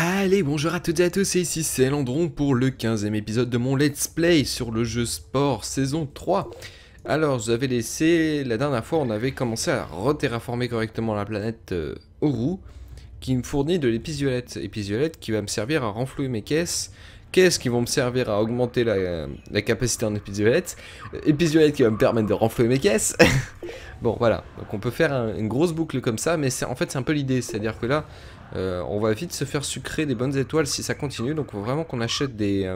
Allez, bonjour à toutes et à tous, et ici c'est Selandron pour le 15e épisode de mon Let's Play sur le jeu Sport saison 3. Alors, je vous avais laissé, la dernière fois on avait commencé à re-terraformer correctement la planète Oru, qui me fournit de l'épizolette. Épizolette qui va me servir à renflouer mes caisses qui vont me servir à augmenter la capacité en épizolette. Épizolette qui va me permettre de renflouer mes caisses. Bon, voilà, donc on peut faire une grosse boucle comme ça, mais en fait c'est un peu l'idée, c'est-à-dire que là, on va vite se faire sucrer des bonnes étoiles si ça continue, donc il faut vraiment qu'on achète des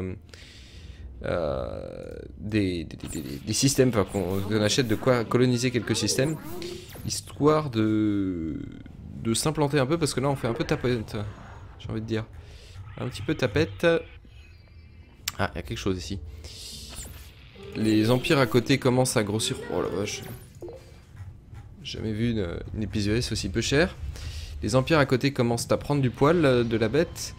systèmes, enfin qu'on achète de quoi coloniser quelques systèmes, histoire de s'implanter un peu, parce que là on fait un peu tapette, j'ai envie de dire. Un petit peu tapette. Ah, il y a quelque chose ici. Les empires à côté commencent à grossir. Oh la vache. J'ai jamais vu une épizolette aussi peu chère. Les empires à côté commencent à prendre du poil de la bête,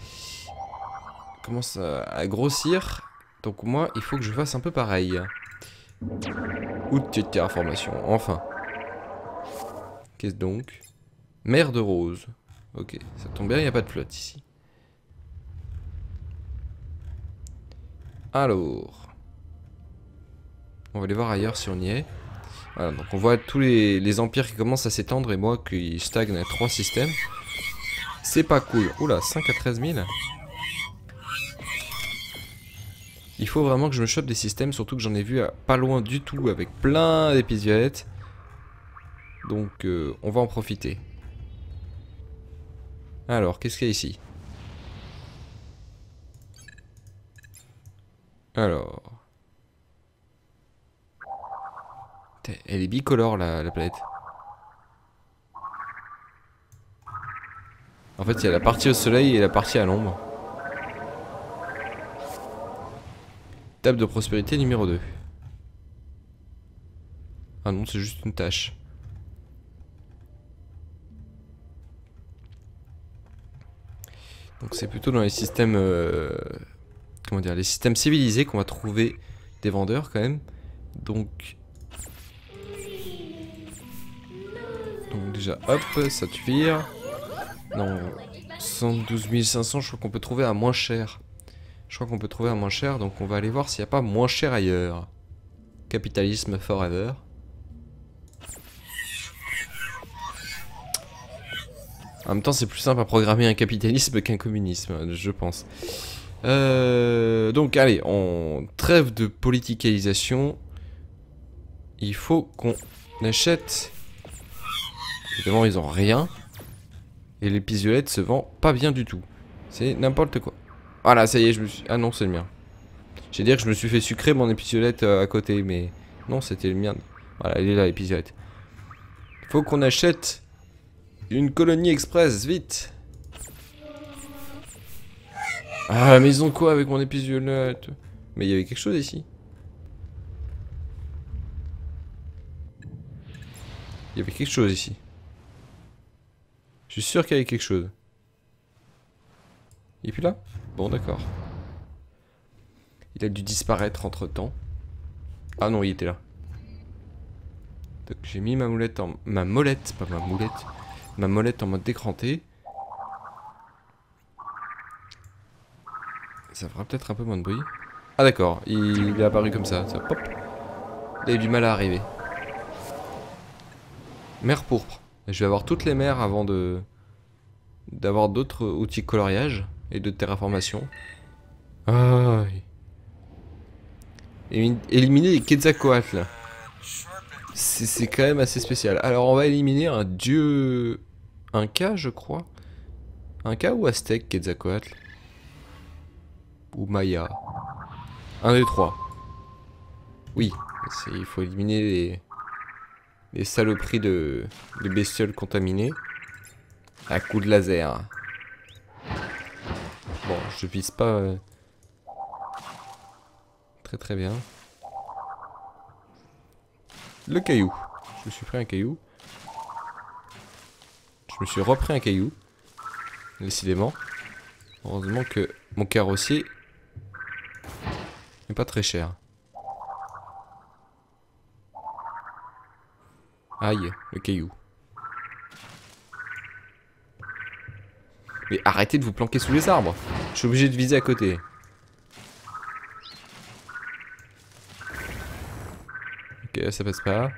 commencent à grossir, donc moi il faut que je fasse un peu pareil. Ou de terraformation, enfin. Qu'est-ce donc? Mer de rose. Ok, ça tombe bien, il n'y a pas de flotte ici. Alors, on va aller voir ailleurs si on y est. Voilà, donc on voit tous les empires qui commencent à s'étendre et moi qui stagne à 3 systèmes. C'est pas cool. Oula, 5 à 13 000. Il faut vraiment que je me chope des systèmes, surtout que j'en ai vu à pas loin du tout avec plein d'épiziolettes. Donc on va en profiter. Alors, qu'est-ce qu'il y a ici? Alors... Elle est bicolore la planète. En fait il y a la partie au soleil et la partie à l'ombre. Table de prospérité numéro 2. Ah non, c'est juste une tâche. Donc c'est plutôt dans les systèmes comment dire, les systèmes civilisés qu'on va trouver des vendeurs quand même. Donc déjà, hop, ça te vire. Non, 112 500, je crois qu'on peut trouver à moins cher. Donc on va aller voir s'il n'y a pas moins cher ailleurs. Capitalisme forever. En même temps, c'est plus simple à programmer un capitalisme qu'un communisme, je pense. Donc allez, on trêve de politicalisation. Il faut qu'on achète... Évidemment, ils ont rien. Et l'épizolette se vend pas bien du tout. C'est n'importe quoi. Voilà, ça y est, je me suis... Ah non, c'est le mien. J'allais dire que je me suis fait sucrer mon épizolette à côté, mais... Non, c'était le mien. Voilà, elle est là, l'épizolette. Faut qu'on achète une colonie express, vite. Ah, mais ils ont quoi avec mon épizolette? Mais il y avait quelque chose ici. Je suis sûr qu'il y avait quelque chose. Et puis là? Bon, d'accord. Il a dû disparaître entre temps. Ah non, il était là. Donc j'ai mis ma mollette en... Ma mollette en mode décranté. Ça fera peut-être un peu moins de bruit. Ah d'accord, il est apparu comme ça. Ça pop. Il a eu du mal à arriver. Mer pourpre. Je vais avoir toutes les mers avant d'avoir d'autres outils de coloriage et de terraformation. Ah, oui. Éliminer les Quetzalcoatl. C'est quand même assez spécial. Alors on va éliminer un dieu... Un K je crois. Un K ou Aztèque Quetzalcoatl. Ou Maya. Un des trois. Oui, il faut éliminer les... Des saloperies de bestioles contaminées à coups de laser. Bon, je vise pas très bien. Le caillou. Je me suis pris un caillou. Je me suis repris un caillou. Décidément. Heureusement que mon carrossier n'est pas très cher. Aïe, le caillou. Mais arrêtez de vous planquer sous les arbres. Je suis obligé de viser à côté. Ok, ça passe pas.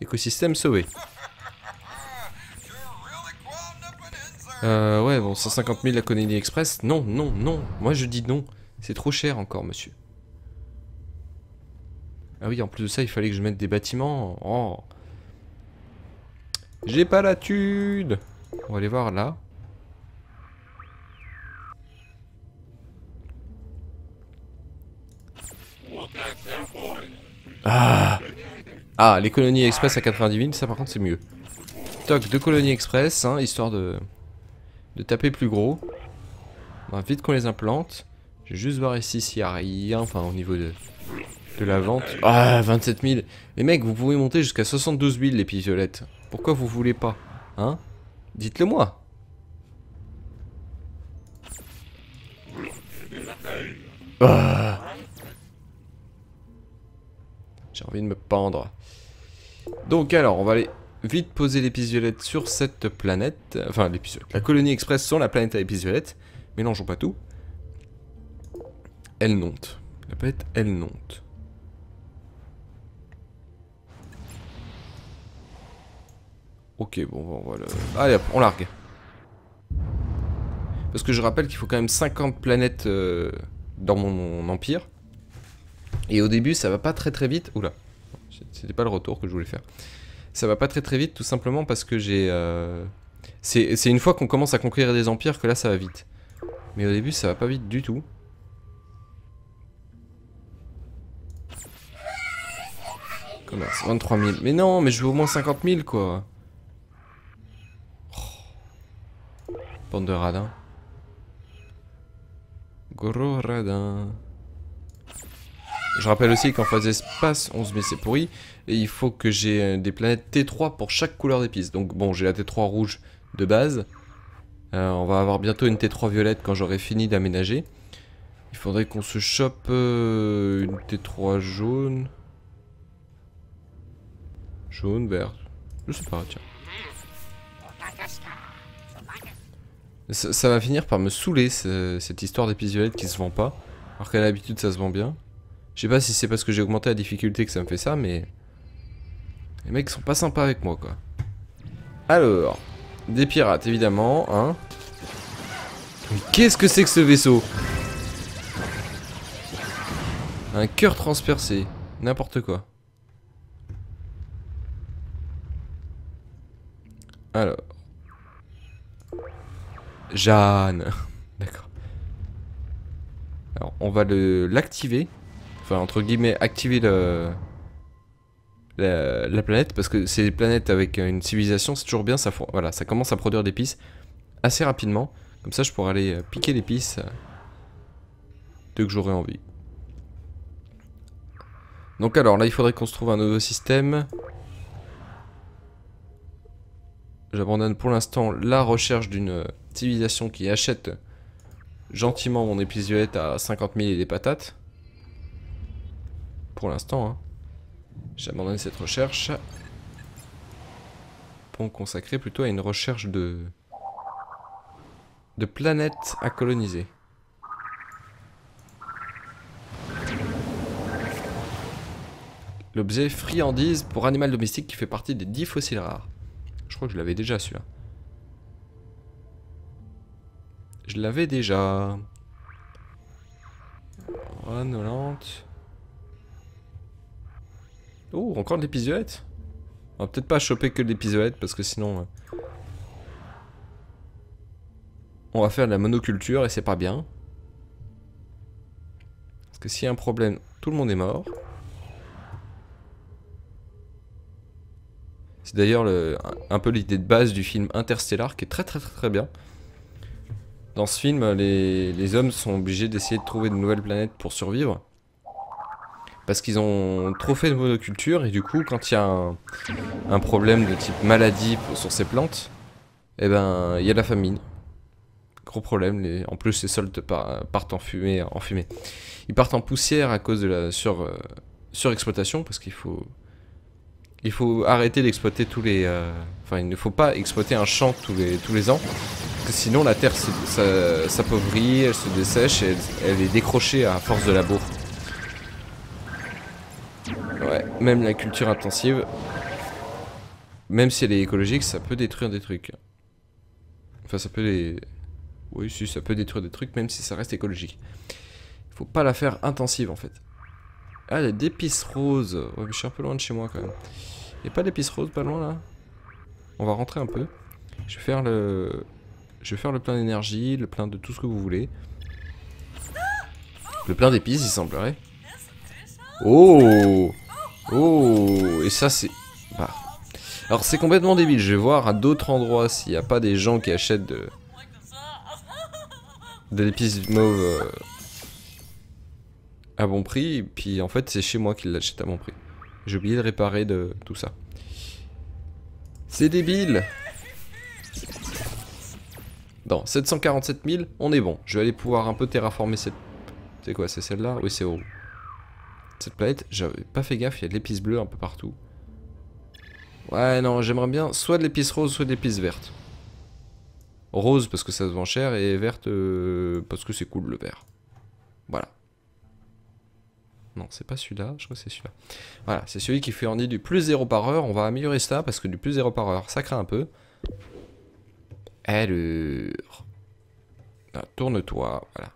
Écosystème sauvé. Ouais, bon, 150 000 la Konini Express. Non, non, non. Moi, je dis non. C'est trop cher encore, monsieur. Ah oui, en plus de ça, il fallait que je mette des bâtiments. Oh. J'ai pas la thune. On va aller voir là. Ah. Ah, les colonies express à 90 000, ça par contre c'est mieux. Toc, 2 colonies express, hein, histoire de taper plus gros. On va vite qu'on les implante. Je vais juste voir ici s'il n'y a rien, enfin au niveau de la vente. Ah, 27 000. Les mecs, vous pouvez monter jusqu'à 72 000 l'épizolette. Pourquoi vous voulez pas, hein? Dites-le moi. Ah. J'ai envie de me pendre. Donc alors, on va aller vite poser l'épizolette sur cette planète. Enfin, la colonie express sur la planète à épizolette. Mélangeons pas tout. Elle monte. La planète, elle monte. Ok, bon, on va le... Allez hop, on largue. Parce que je rappelle qu'il faut quand même 50 planètes dans mon empire. Et au début ça va pas très vite. Oula, c'était pas le retour que je voulais faire. Ça va pas très vite tout simplement parce que j'ai... C'est une fois qu'on commence à conquérir des empires que là ça va vite. Mais au début ça va pas vite du tout. Commerce, 23 000. Mais non, mais je veux au moins 50 000 quoi. Oh. Bande de radins. Gros radins. Je rappelle aussi qu'en phase espace, 11 mai c'est pourri. Et il faut que j'ai des planètes T3 pour chaque couleur d'épices. Donc bon, j'ai la T3 rouge de base. On va avoir bientôt une T3 violette quand j'aurai fini d'aménager. Il faudrait qu'on se chope une T3 jaune. Jaune, vert. Je sais pas, tiens. Ça va finir par me saouler cette histoire d'épices violettes qui se vend pas. Alors qu'à l'habitude ça se vend bien. Je sais pas si c'est parce que j'ai augmenté la difficulté que ça me fait ça, mais... Les mecs sont pas sympas avec moi, quoi. Alors, des pirates, évidemment, hein. Mais qu'est-ce que c'est que ce vaisseau? Un cœur transpercé, n'importe quoi. Alors... Jeanne. D'accord. Alors, on va l'activer. Enfin, entre guillemets, activer la planète, parce que c'est des planètes avec une civilisation, c'est toujours bien, ça, voilà, ça commence à produire d'épices assez rapidement, comme ça je pourrais aller piquer l'épice dès que j'aurai envie. Donc alors, là il faudrait qu'on se trouve un nouveau système. J'abandonne pour l'instant la recherche d'une civilisation qui achète gentiment mon épizolette à 50 000 et des patates. Pour l'instant, hein. J'ai abandonné cette recherche pour me consacrer plutôt à une recherche de planètes à coloniser. L'objet friandise pour animal domestique qui fait partie des 10 fossiles rares. Je crois que je l'avais déjà celui-là. Je l'avais déjà. Renolante. Oh, encore de l'épizolette. On va peut-être pas choper que de l'épizolette parce que sinon... On va faire de la monoculture et c'est pas bien. Parce que s'il y a un problème, tout le monde est mort. C'est d'ailleurs un peu l'idée de base du film Interstellar qui est très bien. Dans ce film, les hommes sont obligés d'essayer de trouver de nouvelles planètes pour survivre. Parce qu'ils ont trop fait de monoculture et du coup quand il y a un problème de type maladie sur ces plantes, eh ben il y a la famine. Gros problème, en plus les sols partent en fumée. Ils partent en poussière à cause de la surexploitation parce qu'il faut arrêter d'exploiter Enfin, il ne faut pas exploiter un champ tous les ans, parce que sinon la terre s'appauvrit, elle se dessèche et elle est décrochée à force de labour. Ouais, même la culture intensive, même si elle est écologique, ça peut détruire des trucs. Enfin, ça peut les... Oui, si, ça peut détruire des trucs, même si ça reste écologique. Il faut pas la faire intensive, en fait. Ah, il y a des épices roses. Ouais, mais je suis un peu loin de chez moi, quand même. Il n'y a pas d'épices roses pas loin, là? On va rentrer un peu. Je vais faire le plein d'énergie, le plein de tout ce que vous voulez. Le plein d'épices, il semblerait. Oh! Oh! Et ça, c'est... Bah. Alors, c'est complètement débile. Je vais voir à d'autres endroits s'il n'y a pas des gens qui achètent de l'épice mauve à bon prix. Et puis, en fait, c'est chez moi qu'ils l'achètent à bon prix. J'ai oublié de réparer de tout ça. C'est débile! Dans 747 000, on est bon. Je vais aller pouvoir un peu terraformer cette... C'est quoi? C'est celle-là? Oui, c'est Oru. Cette planète, j'avais pas fait gaffe, il y a de l'épice bleue un peu partout. Ouais, non, j'aimerais bien soit de l'épice rose, soit de l'épice verte. Rose parce que ça se vend cher et verte parce que c'est cool le vert. Voilà. Non, c'est pas celui-là, je crois que c'est celui-là. Voilà, c'est celui qui fait orner du plus 0 par heure. On va améliorer ça parce que du plus 0 par heure, ça craint un peu. Alors. Ah, tourne-toi, voilà.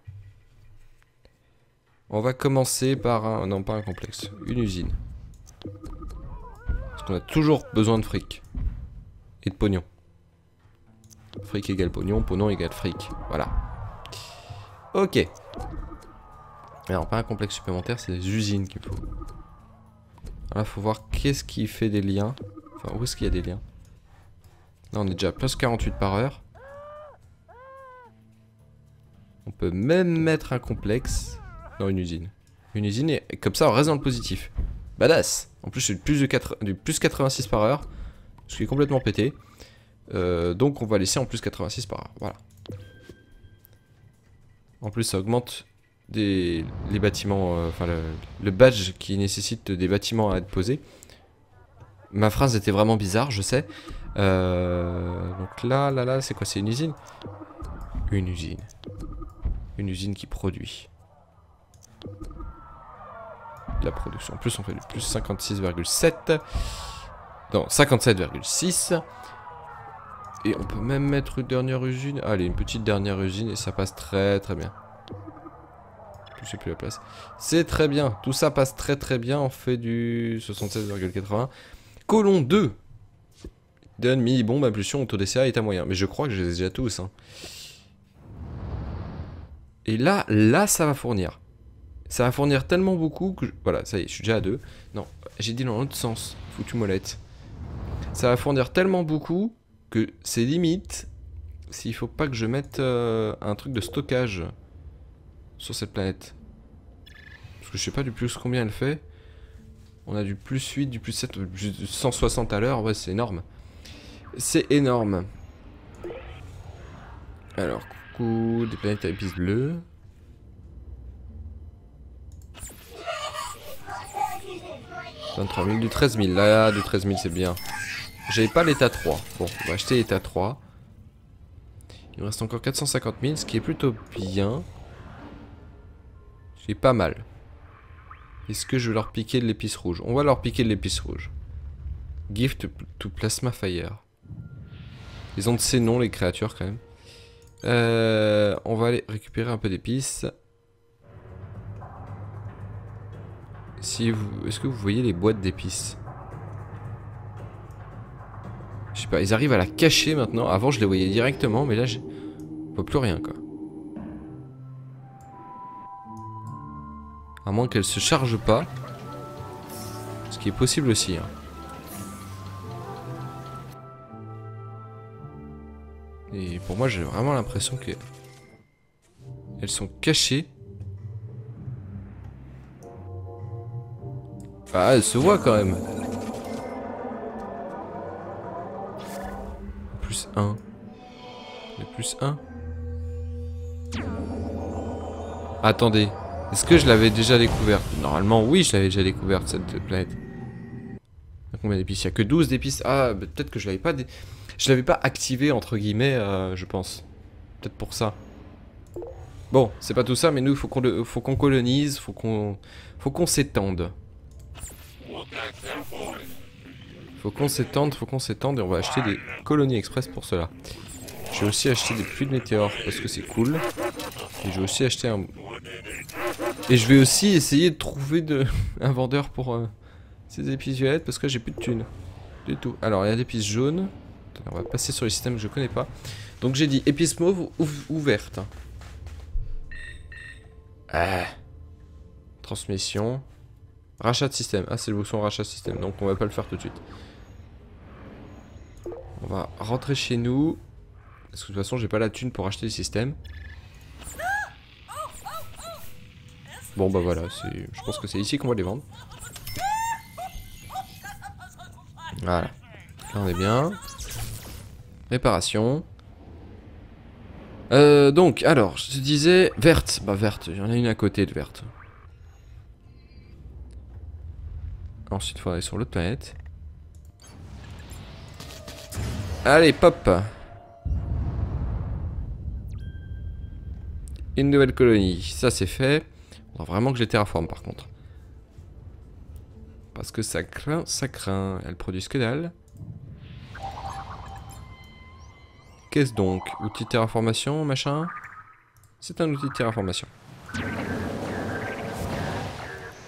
On va commencer par un... Non, pas un complexe. Une usine. Parce qu'on a toujours besoin de fric. Et de pognon. Fric égale pognon, pognon égale fric. Voilà. Ok. Alors, pas un complexe supplémentaire, c'est des usines qu'il faut. Alors là, faut voir qu'est-ce qui fait des liens. Enfin, où est-ce qu'il y a des liens? Là, on est déjà à plus 48 par heure. On peut même mettre un complexe... dans une usine. Une usine, et comme ça on reste dans le positif. Badass. En plus je suis du plus 86 par heure. Je suis complètement pété. Donc on va laisser en plus 86 par heure. Voilà. En plus ça augmente les bâtiments. Enfin le badge qui nécessite des bâtiments à être posés. Ma phrase était vraiment bizarre, je sais. Donc là, c'est quoi? C'est une usine. Une usine. Une usine qui produit. De la production. En plus, on fait du plus 56,7. Non, 57,6. Et on peut même mettre une dernière usine. Allez, une petite dernière usine et ça passe très très bien. Je sais plus la place. C'est très bien. Tout ça passe très très bien. On fait du 76,80. Colon 2. Demi, bombe, impulsion, auto-DCA, état moyen. Mais je crois que je les ai déjà tous. Hein. Et là, ça va fournir. Ça va fournir tellement beaucoup que... Voilà, ça y est, je suis déjà à 2. Non, j'ai dit dans l'autre sens. Foutu molette. Ça va fournir tellement beaucoup que c'est limite s'il faut pas que je mette un truc de stockage sur cette planète. Parce que je sais pas du plus combien elle fait. On a du plus 8, du plus 7, du plus 160 à l'heure. Ouais, c'est énorme. C'est énorme. Alors, coucou, des planètes à épices bleues. Du 13 000, là, du 13 000 c'est bien. J'avais pas l'état 3. Bon, on va acheter l'état 3. Il me reste encore 450 000, ce qui est plutôt bien. C'est pas mal. Est-ce que je vais leur piquer de l'épice rouge? On va leur piquer de l'épice rouge. Gift to Plasma Fire. Ils ont de ces noms, les créatures, quand même. On va aller récupérer un peu d'épices. Est-ce que vous voyez les boîtes d'épices? Je sais pas, ils arrivent à la cacher maintenant. Avant je les voyais directement, mais là je vois plus rien quoi. À moins qu'elles se chargent pas. Ce qui est possible aussi. Hein. Et pour moi j'ai vraiment l'impression que elles sont cachées. Ah, elle se voit quand même. Plus 1. Le plus 1. Attendez. Est-ce que je l'avais déjà découverte? Normalement, oui, je l'avais déjà découverte, cette planète. Combien d'épices? Il n'y a que 12 d'épices. Ah, bah, peut-être que je l'avais pas, activé entre guillemets, je pense. Peut-être pour ça. Bon, c'est pas tout ça, mais nous, il faut qu'on colonise, faut qu'on s'étende. Faut qu'on s'étende et on va acheter des colonies express pour cela. J'ai aussi acheté des pluies de météores parce que c'est cool. Et j'ai aussi acheté un... Et je vais aussi essayer de trouver un vendeur pour ces épices violettes parce que j'ai plus de thunes. Du tout. Alors, il y a des épices jaunes. On va passer sur les systèmes que je connais pas. Donc j'ai dit épices mauves ouvertes. Ah. Transmission. Rachat de système. Ah, c'est le bouton rachat de système. Donc on va pas le faire tout de suite. On va rentrer chez nous. Parce que de toute façon j'ai pas la thune pour acheter le système. Bon bah voilà, je pense que c'est ici qu'on va les vendre. Voilà. Là on est bien. Réparation. Donc, alors, je te disais... Verte. Bah verte, il y en a une à côté de verte. Ensuite, il faut aller sur l'autre planète. Allez, pop. Une nouvelle colonie. Ça, c'est fait. Il faudra vraiment que je les terraforme, par contre. Parce que ça craint, ça craint. Elle produit que dalle. Qu'est-ce donc? Outil de terraformation, machin? C'est un outil de terraformation.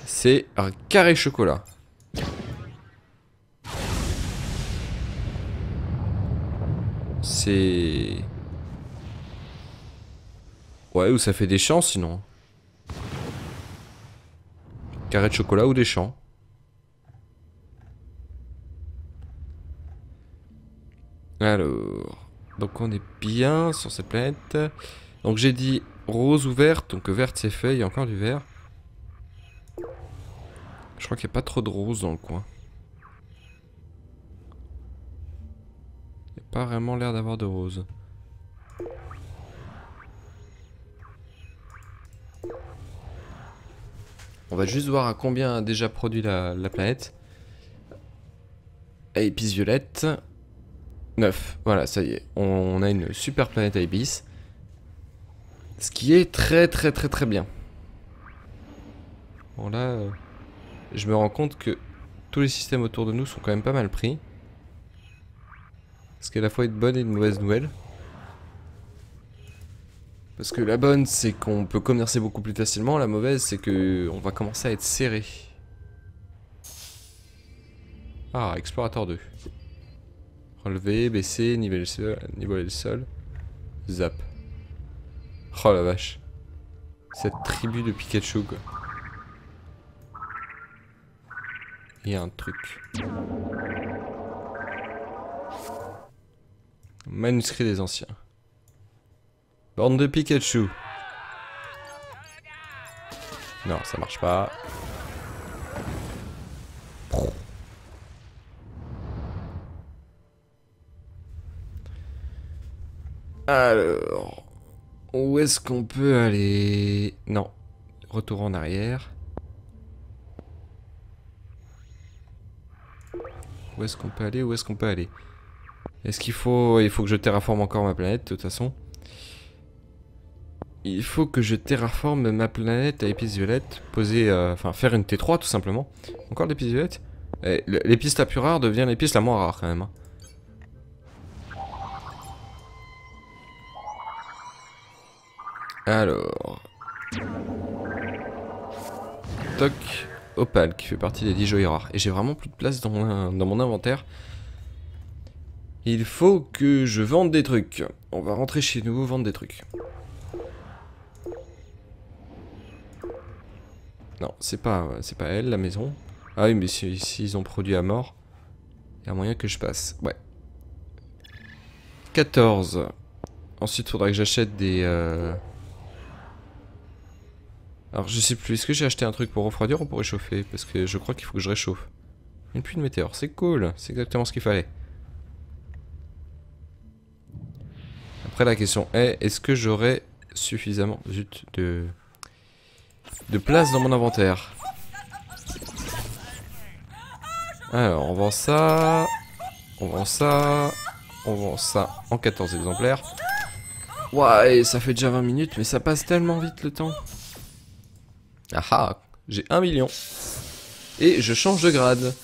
C'est un carré chocolat. C'est... Ouais, ou ça fait des champs sinon. Carré de chocolat ou des champs. Alors... Donc on est bien sur cette planète. Donc j'ai dit rose ou verte. Donc verte c'est fait, il y a encore du vert. Je crois qu'il n'y a pas trop de rose dans le coin. Il n'y a pas vraiment l'air d'avoir de rose. On va juste voir à combien a déjà produit la planète. Et épices violettes. 9, voilà, ça y est, on a une super planète à ibis. Ce qui est très bien. Bon là, je me rends compte que tous les systèmes autour de nous sont quand même pas mal pris. Ce qui est à la fois une bonne et une mauvaise nouvelle. Parce que la bonne, c'est qu'on peut commercer beaucoup plus facilement. La mauvaise, c'est que on va commencer à être serré. Ah, explorateur 2. Relever, baisser, niveler le sol. Zap. Oh la vache. Cette tribu de Pikachu quoi. Il y a un truc. Manuscrit des anciens. Borne de Pikachu. Non, ça marche pas. Alors, où est-ce qu'on peut aller? Non, retour en arrière. Où est-ce qu'on peut aller? Où est-ce qu'on peut aller? Est-ce qu'il faut... Il faut que je terraforme encore ma planète, de toute façon. Il faut que je terraforme ma planète à épices violettes. Poser... Enfin, faire une T3, tout simplement. Encore l'épice violette? L'épice la plus rare devient l'épice la moins rare, quand même. Hein. Alors... Toc, opale, qui fait partie des 10 joyaux rares. Et j'ai vraiment plus de place dans mon inventaire. Il faut que je vende des trucs. On va rentrer chez nous, vendre des trucs. Non, c'est pas elle, la maison. Ah oui, mais s'ils ont produit à mort, il y a moyen que je passe. Ouais. 14. Ensuite, il faudra que j'achète des... Alors je sais plus, est-ce que j'ai acheté un truc pour refroidir ou pour réchauffer? Parce que je crois qu'il faut que je réchauffe. Une pluie de météores, c'est cool, c'est exactement ce qu'il fallait. Après la question est, est-ce que j'aurai suffisamment zut, de place dans mon inventaire? Alors, on vend ça. On vend ça. On vend ça en 14 exemplaires. Ouais, ça fait déjà 20 minutes, mais ça passe tellement vite le temps. Ah ah, j'ai 1 million. Et je change de grade.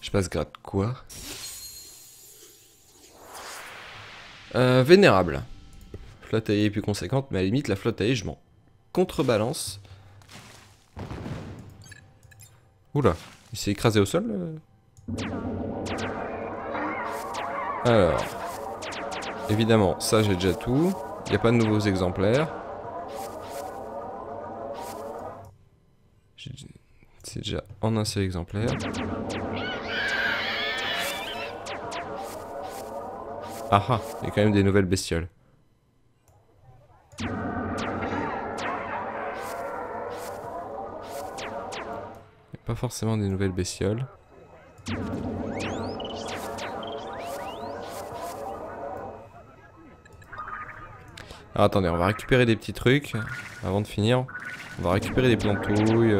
Je passe grade quoi? Vénérable. Flotte aillée est plus conséquente, mais à la limite, la flotte aillée, je m'en contrebalance. Oula, il s'est écrasé au sol. Alors, évidemment, ça j'ai déjà tout. Il n'y a pas de nouveaux exemplaires. C'est déjà en un seul exemplaire. Ah ah, il y a quand même des nouvelles bestioles. Il n'y a pas forcément des nouvelles bestioles. Ah, attendez, on va récupérer des petits trucs avant de finir. On va récupérer des plantouilles.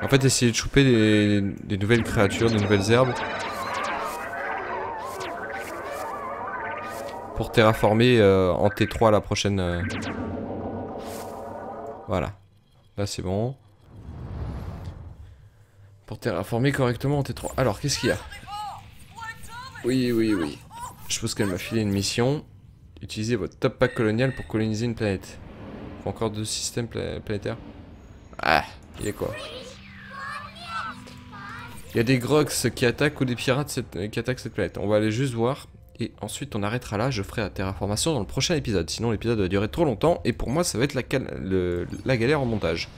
En fait, essayer de choper des nouvelles créatures, des nouvelles herbes. Pour terraformer en T3 la prochaine... Voilà. Là, c'est bon. Pour terraformer correctement en T3. Alors, qu'est-ce qu'il y a? Oui, oui, oui. Je suppose qu'elle m'a filé une mission. Utilisez votre top pack colonial pour coloniser une planète. Faut encore 2 systèmes planétaires. Ah, il y a quoi? Il y a des Grox qui attaquent ou des pirates qui attaquent cette planète. On va aller juste voir. Et ensuite on arrêtera là, je ferai la terraformation dans le prochain épisode. Sinon l'épisode va durer trop longtemps et pour moi ça va être la galère en montage.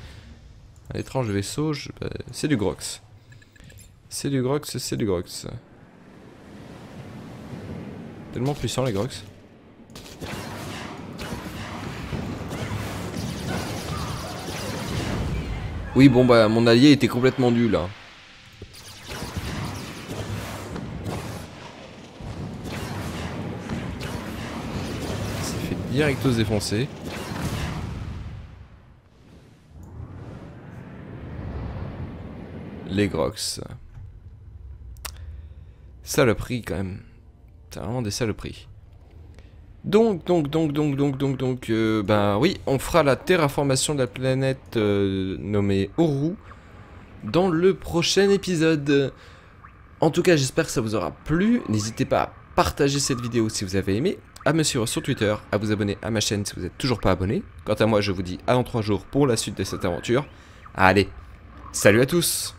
Un étrange vaisseau, c'est du Grox. C'est du Grox, c'est du Grox. Tellement puissant les Grox. Oui bon bah mon allié était complètement nul là. Directos défoncés. Les Grox. Saloperie quand même. C'est vraiment des saloperies. Donc. Bah oui, on fera la terraformation de la planète nommée Oru dans le prochain épisode. En tout cas, j'espère que ça vous aura plu. N'hésitez pas à partager cette vidéo si vous avez aimé. À me suivre sur Twitter, à vous abonner à ma chaîne si vous n'êtes toujours pas abonné. Quant à moi, je vous dis à dans 3 jours pour la suite de cette aventure. Allez, salut à tous!